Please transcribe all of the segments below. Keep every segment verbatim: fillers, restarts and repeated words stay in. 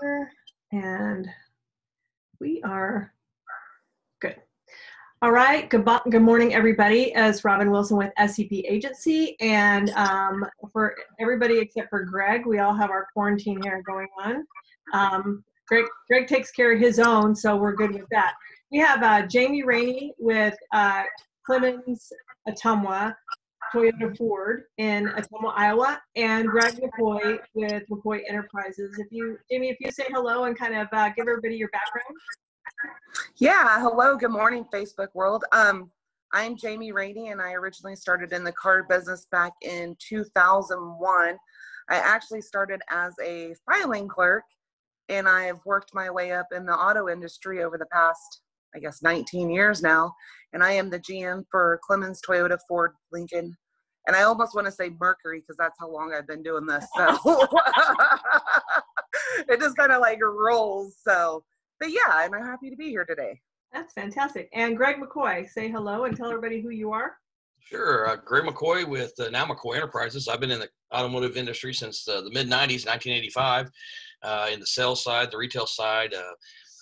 here, and we are good. All right, good, good morning, everybody. It's Robin Wilson with S C P Agency, and um, for everybody except for Greg, we all have our quarantine here going on. Um, Greg, Greg takes care of his own, so we're good with that. We have uh, Jamie Raney with uh, Clemens of Ottumwa Toyota Ford in Ottumwa, Iowa, and Greg McCoy with McCoy Enterprises. If you, Jamie, if you say hello and kind of uh, give everybody your background. Yeah, hello, good morning, Facebook world. Um, I'm Jamie Raney, and I originally started in the car business back in two thousand one. I actually started as a filing clerk, and I've worked my way up in the auto industry over the past, I guess, nineteen years now, and I am the G M for Clemens, Toyota, Ford, Lincoln, and I almost want to say Mercury because that's how long I've been doing this, so it just kind of like rolls, so. But yeah, and I'm happy to be here today. That's fantastic. And Greg McCoy, say hello and tell everybody who you are. Sure. Uh, Greg McCoy with uh, now McCoy Enterprises. I've been in the automotive industry since uh, the mid nineties, nineteen eighty-five, uh, in the sales side, the retail side. Uh,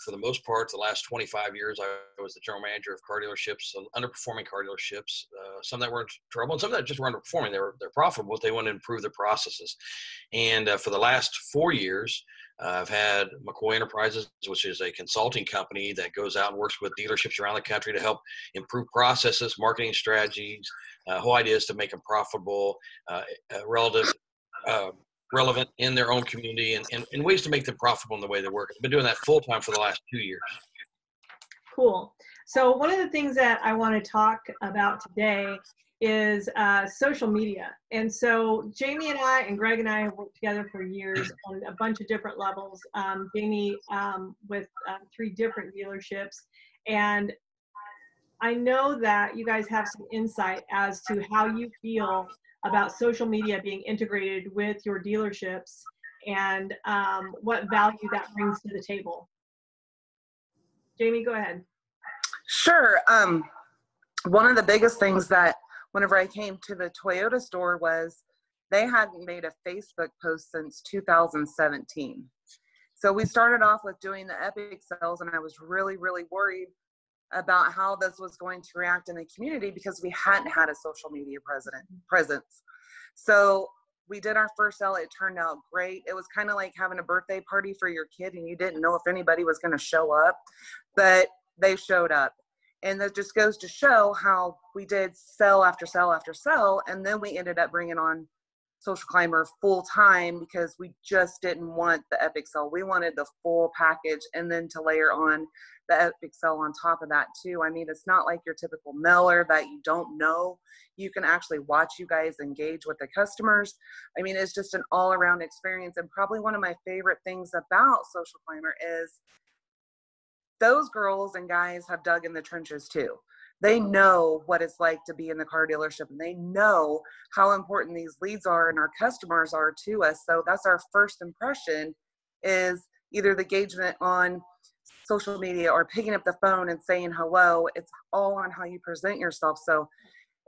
for the most part, the last twenty-five years, I was the general manager of car dealerships, underperforming car dealerships, uh, some that were in trouble, and some that just were underperforming. They were, they're profitable, but they wanted to improve their processes. And uh, for the last four years, I've had McCoy Enterprises, which is a consulting company that goes out and works with dealerships around the country to help improve processes, marketing strategies. Uh, whole idea is to make them profitable, uh, relative, uh, relevant in their own community, and, and, and ways to make them profitable in the way they work. I've been doing that full time for the last two years. Cool. So one of the things that I want to talk about today is uh, social media. And so Jamie and I and Greg and I have worked together for years on a bunch of different levels. Um, Jamie um, with uh, three different dealerships. And I know that you guys have some insight as to how you feel about social media being integrated with your dealerships and um, what value that brings to the table. Jamie, go ahead. Sure. Um, one of the biggest things that whenever I came to the Toyota store was they hadn't made a Facebook post since two thousand seventeen. So we started off with doing the Epic sales, and I was really, really worried about how this was going to react in the community because we hadn't had a social media presence. So we did our first sale. It turned out great. It was kind of like having a birthday party for your kid, and you didn't know if anybody was going to show up, but they showed up. And that just goes to show how we did sell after sell after sell, and then we ended up bringing on Social Climber full time because we just didn't want the Epic Sale. We wanted the full package, and then to layer on the Epic Sale on top of that too. I mean, it's not like your typical mailer that you don't know. You can actually watch you guys engage with the customers. I mean, it's just an all-around experience, and probably one of my favorite things about Social Climber is those girls and guys have dug in the trenches too. They know what it's like to be in the car dealership, and they know how important these leads are and our customers are to us. So that's our first impression, is either the engagement on social media or picking up the phone and saying hello. It's all on how you present yourself. So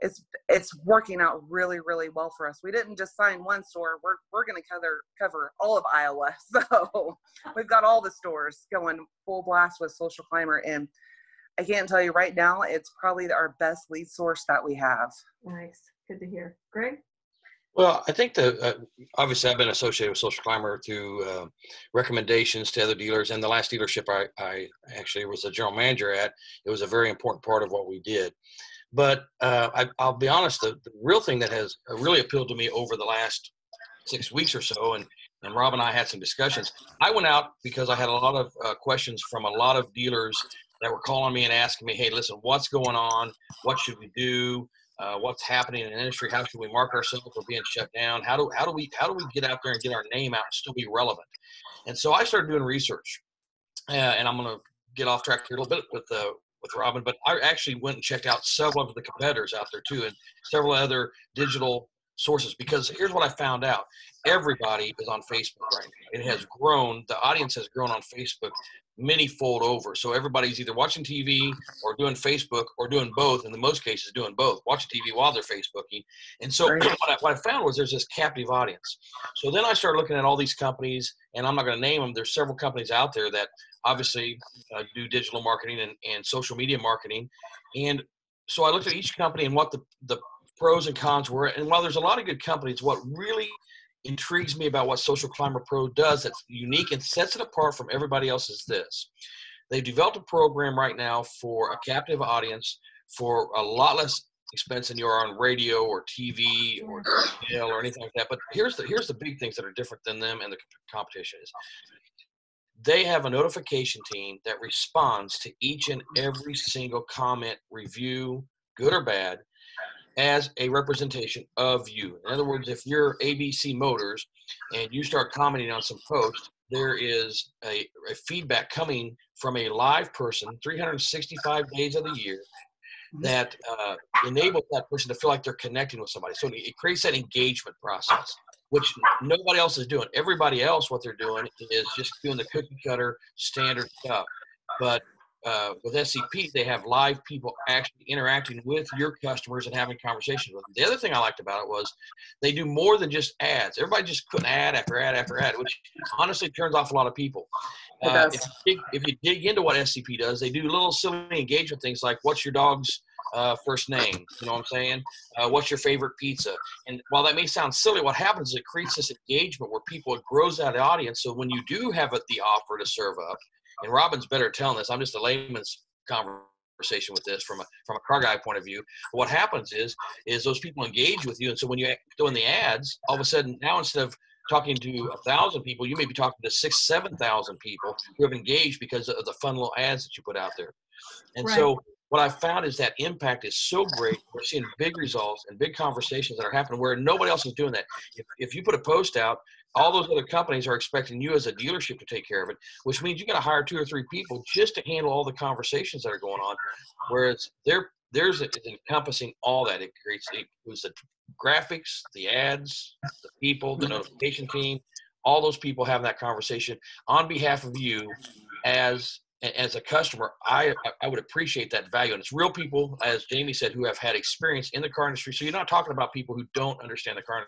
it's it's working out really, really well for us. We didn't just sign one store. We're, we're going to cover, cover all of Iowa. So we've got all the stores going full blast with Social Climber, and I can't tell you right now, it's probably our best lead source that we have. Nice. Good to hear. Greg? Well, I think that uh, obviously I've been associated with Social Climber through uh, recommendations to other dealers. And the last dealership I, I actually was a general manager at, it was a very important part of what we did. But uh, I, I'll be honest, the, the real thing that has really appealed to me over the last six weeks or so, and And Rob and I had some discussions. I went out because I had a lot of uh, questions from a lot of dealers that were calling me and asking me, hey, listen, what's going on? What should we do? Uh, what's happening in the industry? How should we mark ourselves for being shut down? How do, how do we, how do we get out there and get our name out and still be relevant? And so I started doing research. Uh, and I'm going to get off track here a little bit with the uh, with Robin, but I actually went and checked out several of the competitors out there too, and several other digital sources, because here's what I found out. Everybody is on Facebook right now. It has grown. The audience has grown on Facebook many fold over. So everybody's either watching T V or doing Facebook or doing both. In the most cases, doing both. Watching T V while they're Facebooking. And so what I, what I found was there's this captive audience. So then I started looking at all these companies, and I'm not going to name them. There's several companies out there that obviously uh, do digital marketing and, and social media marketing. And so I looked at each company and what the, the pros and cons were. And while there's a lot of good companies, what really intrigues me about what Social Climber Pro does that's unique and sets it apart from everybody else is this. They've developed a program right now for a captive audience for a lot less expense than you are on radio or T V or email or anything like that. But here's the, here's the big things that are different than them and the competition is. They have a notification team that responds to each and every single comment, review, good or bad, as a representation of you. In other words, if you're A B C Motors and you start commenting on some post, there is a, a feedback coming from a live person three hundred sixty-five days of the year that uh, enables that person to feel like they're connecting with somebody. So it creates that engagement process, which nobody else is doing. Everybody else, what they're doing is just doing the cookie cutter standard stuff. But uh, with S C P, they have live people actually interacting with your customers and having conversations with them. The other thing I liked about it was they do more than just ads. Everybody just put ad after ad after ad, which honestly turns off a lot of people. Uh, if, you dig, if you dig into what S C P does, they do little silly engagement things like, what's your dog's Uh, first name, you know what I'm saying? Uh, what's your favorite pizza? And while that may sound silly, what happens is it creates this engagement where people, it grows that audience. So when you do have it, the offer to serve up, and Robin's better at telling this, I'm just a layman's conversation with this from a, from a car guy point of view. But what happens is, is those people engage with you. And so when you go in the ads, all of a sudden now, instead of talking to a thousand people, you may be talking to six, seven thousand people who have engaged because of the fun little ads that you put out there. And right. so what I found is that impact is so great. We're seeing big results and big conversations that are happening where nobody else is doing that. If, if you put a post out, all those other companies are expecting you as a dealership to take care of it, which means you got to hire two or three people just to handle all the conversations that are going on. Whereas there, there's it's encompassing all that. It creates it was the graphics, the ads, the people, the notification team, all those people having that conversation on behalf of you as. As a customer, I, I would appreciate that value. And it's real people, as Jamie said, who have had experience in the car industry. So you're not talking about people who don't understand the car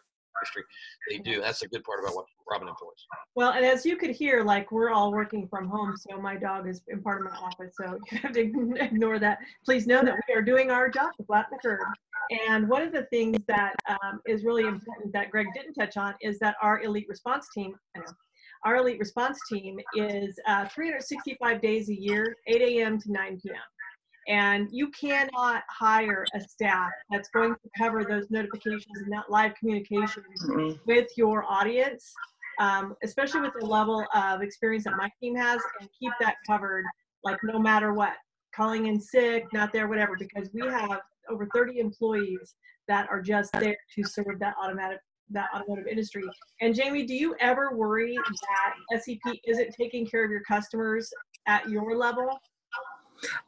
industry. They do. That's the good part about what Robin employs. Well, and as you could hear, like we're all working from home. So my dog is in part of my office. So you have to ignore that. Please know that we are doing our job to flatten the curve. And one of the things that um, is really important that Greg didn't touch on is that our elite response team, I know, Our elite response team is uh, three hundred sixty-five days a year, eight A M to nine P M And you cannot hire a staff that's going to cover those notifications and that live communication mm-hmm. with your audience, um, especially with the level of experience that my team has, and keep that covered, like no matter what, calling in sick, not there, whatever, because we have over thirty employees that are just there to serve that automatic that automotive industry. And Jamie, do you ever worry that S C P isn't taking care of your customers at your level?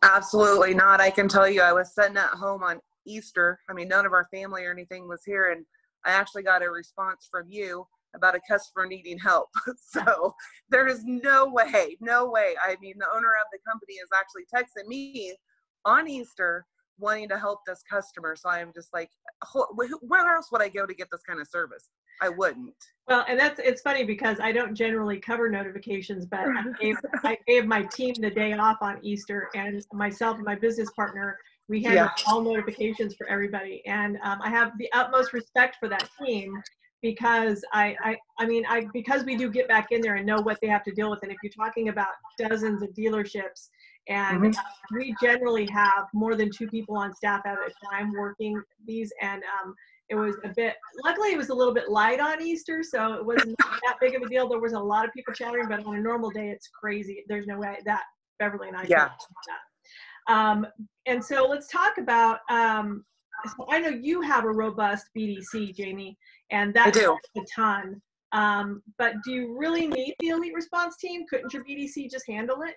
Absolutely not. I can tell you, I was sitting at home on Easter. I mean, none of our family or anything was here, and I actually got a response from you about a customer needing help. So there is no way, no way. I mean, the owner of the company is actually texting me on Easter wanting to help this customer. So I'm just like, where else would I go to get this kind of service? I wouldn't. Well, and that's, it's funny because I don't generally cover notifications, but I gave, I gave my team the day off on Easter, and myself and my business partner, we handle yeah. all notifications for everybody. And um, I have the utmost respect for that team because I, I, I mean, I, because we do get back in there and know what they have to deal with. And if you're talking about dozens of dealerships, and mm-hmm. we generally have more than two people on staff at a time working these, and um, it was a bit, luckily it was a little bit light on Easter, so it wasn't that big of a deal. There was a lot of people chattering, but on a normal day, it's crazy. There's no way that Beverly and I yeah. can talk about that. Um, and so let's talk about, um, so I know you have a robust B D C, Jamie, and that's a ton, um, but do you really need the elite response team? Couldn't your B D C just handle it?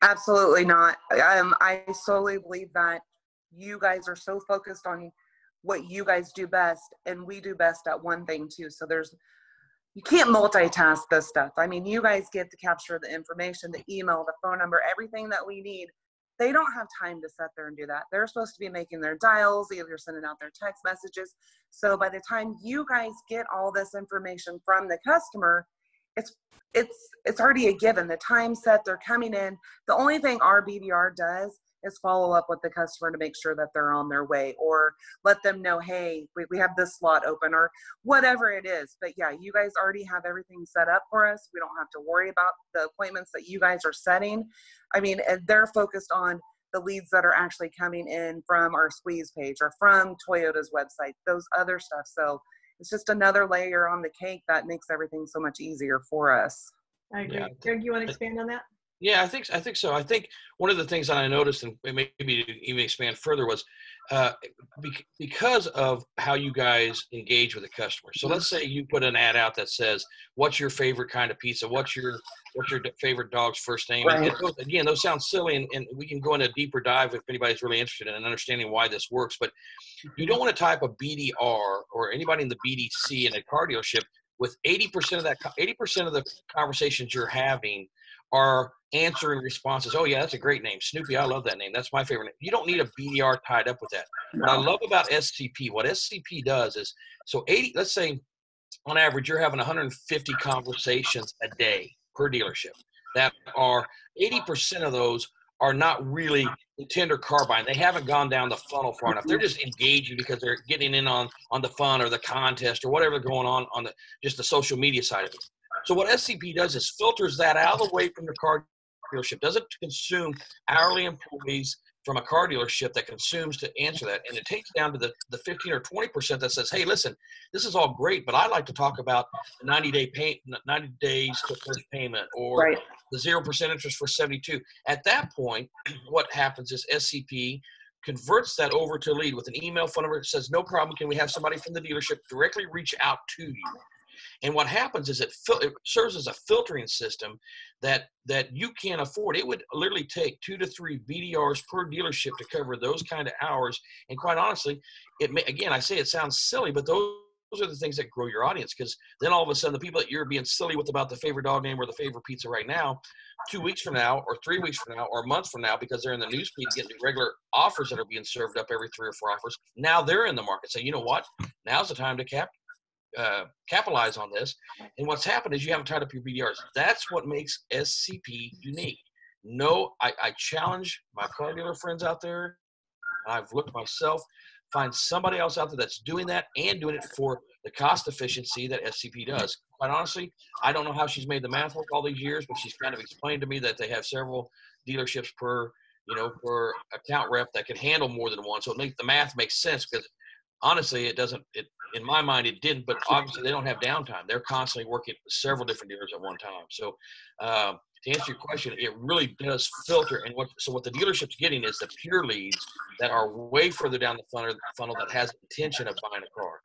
Absolutely not. Um, I solely believe that you guys are so focused on what you guys do best, and we do best at one thing too. So there's, you can't multitask this stuff. I mean, you guys get to capture the information, the email, the phone number, everything that we need. They don't have time to sit there and do that. They're supposed to be making their dials, either sending out their text messages. So by the time you guys get all this information from the customer, it's it's it's already a given. The time set, they're coming in. The only thing our B D R does is follow up with the customer to make sure that they're on their way, or let them know, hey, we, we have this slot open, or whatever it is. But yeah, you guys already have everything set up for us. We don't have to worry about the appointments that you guys are setting. I mean, and they're focused on the leads that are actually coming in from our squeeze page or from Toyota's website, those other stuff. So it's just another layer on the cake that makes everything so much easier for us. I agree. Yeah. Greg, you want to expand on that? Yeah, I think I think so. I think one of the things that I noticed, and maybe to even expand further, was uh, because of how you guys engage with the customer. So let's say you put an ad out that says, "What's your favorite kind of pizza? What's your what's your favorite dog's first name?" Right. And those, again, those sound silly, and, and we can go into a deeper dive if anybody's really interested in understanding why this works. But you don't want to type a B D R or anybody in the B D C in a car dealership with eighty percent of that eighty percent of the conversations you're having are answering responses. Oh yeah, that's a great name. Snoopy, I love that name. That's my favorite name. You don't need a B D R tied up with that. What I love about S C P, what S C P does is, so eighty, let's say on average, you're having one hundred fifty conversations a day per dealership. That are eighty percent of those are not really tender car buying. They haven't gone down the funnel far enough. They're just engaging because they're getting in on, on the fun or the contest or whatever going on on the, just the social media side of it. So what S C P does is filters that out of the way from the car dealership. Doesn't consume hourly employees from a car dealership that consumes to answer that. And it takes down to the, the fifteen or twenty percent that says, hey, listen, this is all great, but I like to talk about the ninety day pay, ninety days to first payment, or right, the zero percent interest for seventy-two. At that point, what happens is S C P converts that over to lead with an email, phone number that says, no problem. Can we have somebody from the dealership directly reach out to you? And what happens is it, fil it serves as a filtering system that that you can't afford. It would literally take two to three B D Rs per dealership to cover those kind of hours. And quite honestly, it may, again, I say it sounds silly, but those, those are the things that grow your audience, because then all of a sudden the people that you're being silly with about the favorite dog name or the favorite pizza right now, two weeks from now or three weeks from now or a month from now, because they're in the newsfeed getting the regular offers that are being served up every three or four offers, now they're in the market. So you know what? Now's the time to cap. Uh, capitalize on this. And what's happened is you haven't tied up your B D Rs. That's what makes S C P unique. No, I, I challenge my car dealer friends out there, and I've looked myself, find somebody else out there that's doing that and doing it for the cost efficiency that S C P does. Quite honestly, I don't know how she's made the math work all these years, but she's kind of explained to me that they have several dealerships per, you know, per account rep that can handle more than one. So it makes the math makes sense, because honestly, it doesn't, it, in my mind, it didn't, but obviously they don't have downtime. They're constantly working several different dealers at one time. So uh, to answer your question, it really does filter. And what, so what the dealership's getting is the pure leads that are way further down the funnel, funnel that has the intention of buying a car.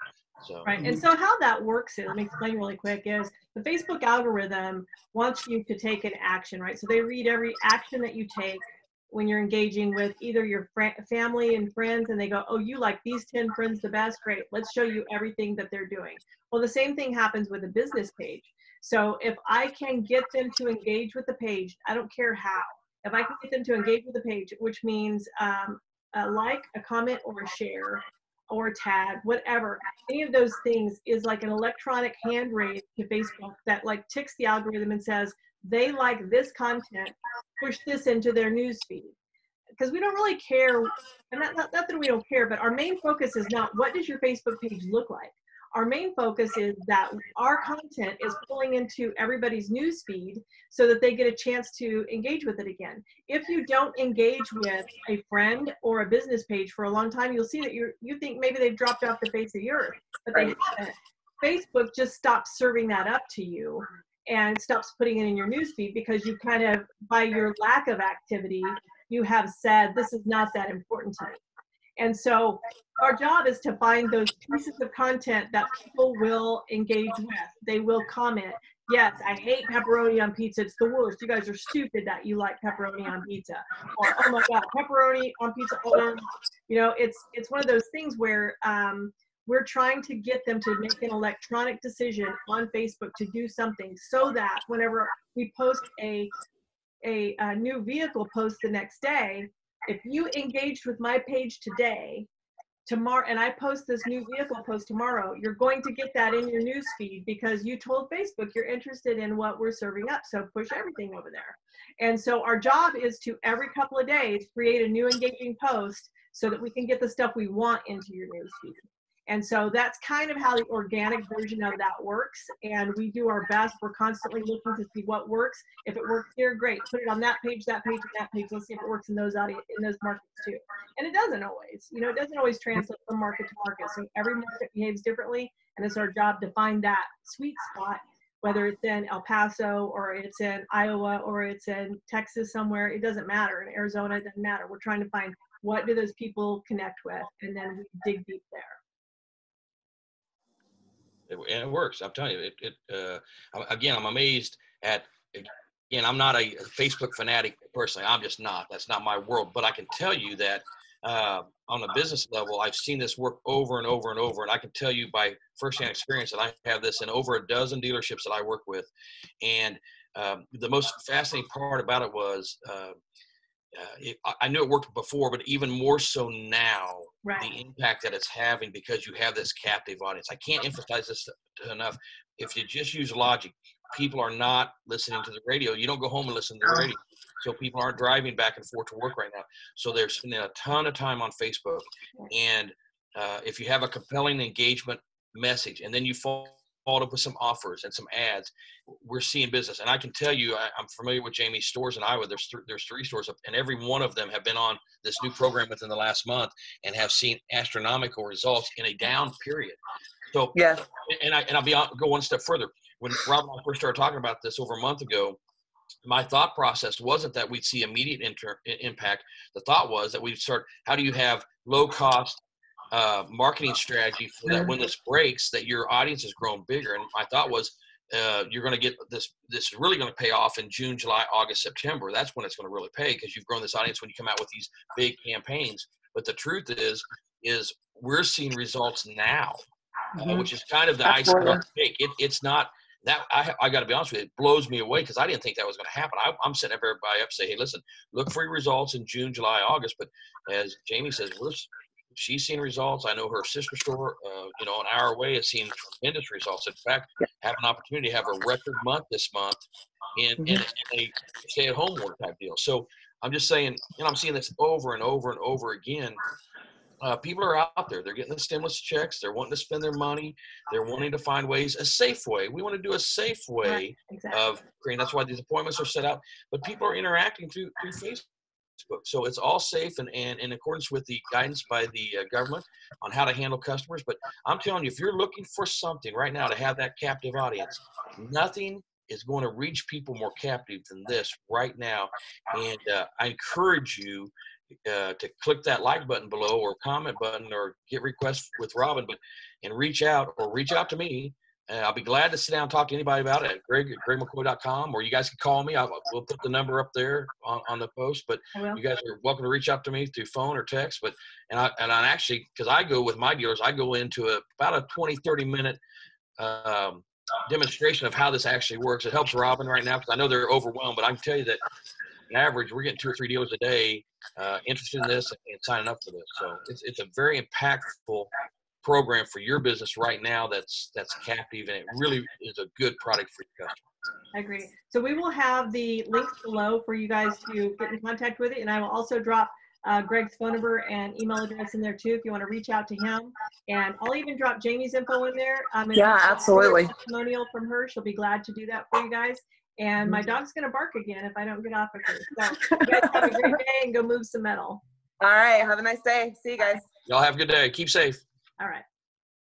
So. Right. And so how that works is, let me explain really quick, is the Facebook algorithm wants you to take an action, right? So they read every action that you take when you're engaging with either your family and friends, and they go, oh, you like these ten friends the best? Great, let's show you everything that they're doing. Well, the same thing happens with a business page. So if I can get them to engage with the page, I don't care how, if I can get them to engage with the page, which means um, a like, a comment, or a share, or a tag, whatever, any of those things is like an electronic hand raise to Facebook that like ticks the algorithm and says, they like this content, push this into their news feed. Because we don't really care, and not, not, not that we don't care, but our main focus is not what does your Facebook page look like. Our main focus is that our content is pulling into everybody's news feed so that they get a chance to engage with it again. If you don't engage with a friend or a business page for a long time, you'll see that you you think maybe they've dropped off the face of the earth, but they haven't. Facebook just stops serving that up to you and stops putting it in your newsfeed, because you kind of, by your lack of activity, you have said, this is not that important to me. And so our job is to find those pieces of content that people will engage with. They will comment, yes, I hate pepperoni on pizza, it's the worst. You guys are stupid that you like pepperoni on pizza. Or, oh my God, pepperoni on pizza. You know, it's, it's one of those things where um, we're trying to get them to make an electronic decision on Facebook to do something so that whenever we post a, a, a new vehicle post the next day, if you engaged with my page today, tomorrow, and I post this new vehicle post tomorrow, you're going to get that in your news feed because you told Facebook you're interested in what we're serving up. So push everything over there. And so our job is to every couple of days create a new engaging post so that we can get the stuff we want into your news feed. And so that's kind of how the organic version of that works. And we do our best. We're constantly looking to see what works. If it works here, great. Put it on that page, that page, and that page. Let's see if it works in those audience, in those markets too. And it doesn't always. You know, it doesn't always translate from market to market. So every market behaves differently, and it's our job to find that sweet spot, whether it's in El Paso or it's in Iowa or it's in Texas somewhere. It doesn't matter. In Arizona, it doesn't matter. We're trying to find what do those people connect with, and then we dig deep there. And it works. I'm telling you, it, it uh, again, I'm amazed at, again, I'm not a Facebook fanatic personally. I'm just not, that's not my world, but I can tell you that uh, on a business level, I've seen this work over and over and over. And I can tell you by firsthand experience that I have this in over a dozen dealerships that I work with. And um, the most fascinating part about it was, uh, uh, it, I knew it worked before, but even more so now. Right. The impact that it's having because you have this captive audience. I can't emphasize this enough. If you just use logic, people are not listening to the radio. You don't go home and listen to the radio. So people aren't driving back and forth to work right now. So they're spending a ton of time on Facebook. And uh, if you have a compelling engagement message and then you follow up with some offers and some ads, we're seeing business. And I can tell you, I, I'm familiar with Jamie's stores in Iowa. There's, th there's three stores up, and every one of them have been on this new program within the last month and have seen astronomical results in a down period. So, yeah. and, I, and I'll be on, go one step further. When Rob and I first started talking about this over a month ago, my thought process wasn't that we'd see immediate inter impact. The thought was that we'd start, how do you have low cost, Uh, marketing strategy for that when this breaks, that your audience has grown bigger. And my thought was, uh, you're going to get this, this is really going to pay off in June, July, August, September. That's when it's going to really pay because you've grown this audience when you come out with these big campaigns. But the truth is, is we're seeing results now, mm-hmm. uh, which is kind of the icing on the cake. It, it's not that I, I got to be honest with you, it blows me away because I didn't think that was going to happen. I, I'm setting everybody up saying, hey, listen, look for your results in June, July, August. But as Jamie says, we're she's seen results. I know her sister store, uh, you know, an hour away has seen tremendous results. In fact, yeah. have an opportunity to have a record month this month in, mm-hmm. in, in a stay-at-home work type deal. So I'm just saying, and I'm seeing this over and over and over again. Uh, people are out there. They're getting the stimulus checks. They're wanting to spend their money. They're wanting to find ways, a safe way. We want to do a safe way right. exactly. of creating. That's why these appointments are set up. But people are interacting through, through Facebook. So it's all safe and, and in accordance with the guidance by the uh, government on how to handle customers. But I'm telling you, if you're looking for something right now to have that captive audience, nothing is going to reach people more captive than this right now. And uh, I encourage you uh, to click that like button below or comment button or get requests with Robin but and reach out or reach out to me. And I'll be glad to sit down and talk to anybody about it at greg at greg mccoy dot com, or you guys can call me. I'll, we'll put the number up there on, on the post, but you guys are welcome to reach out to me through phone or text. But, and I, and I actually, because I go with my dealers, I go into a, about a twenty, thirty minute um, demonstration of how this actually works. It helps Robin right now because I know they're overwhelmed, but I can tell you that on average, we're getting two or three dealers a day uh, interested in this and signing up for this. So it's, it's a very impactful program for your business right now that's that's captive, and it really is a good product for your customer. I agree. So we will have the links below for you guys to get in contact with it, and I will also drop uh, Greg's phone number and email address in there too if you want to reach out to him, and I'll even drop Jamie's info in there. Um, and yeah, absolutely. Testimonial from her. She'll be glad to do that for you guys. And my dog's going to bark again if I don't get off of her. So you guys have a great day and go move some metal. All right. Have a nice day. See you guys. Y'all have a good day. Keep safe. All right.